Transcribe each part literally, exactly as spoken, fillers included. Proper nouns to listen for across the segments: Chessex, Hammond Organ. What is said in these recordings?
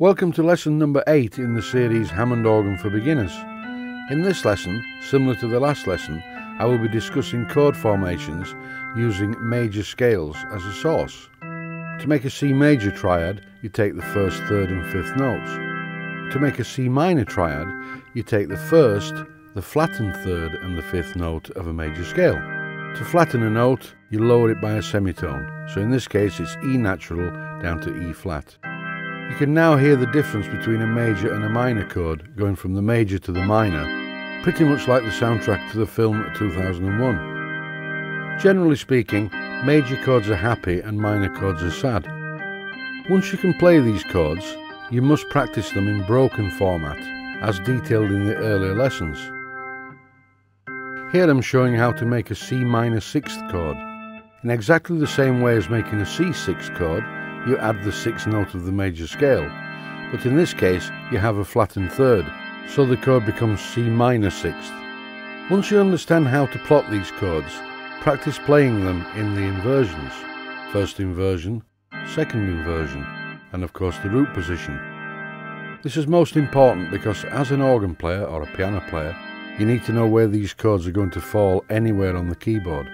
Welcome to lesson number eight in the series Hammond Organ for Beginners. In this lesson, similar to the last lesson, I will be discussing chord formations using major scales as a source. To make a C major triad, you take the first, third and fifth notes. To make a C minor triad, you take the first, the flattened third and the fifth note of a major scale. To flatten a note, you lower it by a semitone, so in this case it's E natural down to E flat. You can now hear the difference between a major and a minor chord, going from the major to the minor, pretty much like the soundtrack to the film two thousand one. Generally speaking, major chords are happy and minor chords are sad. Once you can play these chords, you must practice them in broken format, as detailed in the earlier lessons. Here I'm showing how to make a C minor sixth chord. In exactly the same way as making a C sixth chord, you add the sixth note of the major scale, but in this case you have a flattened third, so the chord becomes C minor sixth. Once you understand how to plot these chords, practice playing them in the inversions. First inversion, second inversion, and of course the root position. This is most important because as an organ player or a piano player, you need to know where these chords are going to fall anywhere on the keyboard.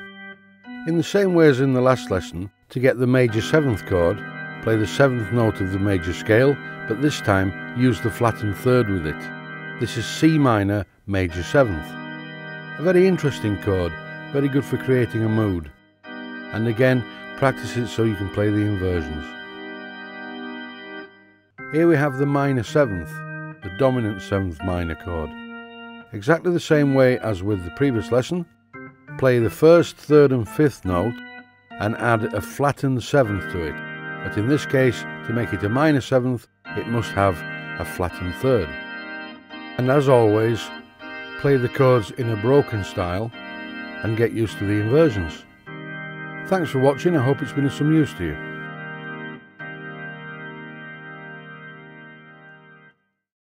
In the same way as in the last lesson, to get the major seventh chord, play the seventh note of the major scale, but this time use the flattened third with it. This is C minor major seventh. A very interesting chord, very good for creating a mood. And again, practice it so you can play the inversions. Here we have the minor seventh, the dominant seventh minor chord. Exactly the same way as with the previous lesson, play the first, third and fifth note and add a flattened seventh to it. But in this case, to make it a minor seventh, it must have a flattened third. And as always, play the chords in a broken style and get used to the inversions. Thanks for watching, I hope it's been of some use to you.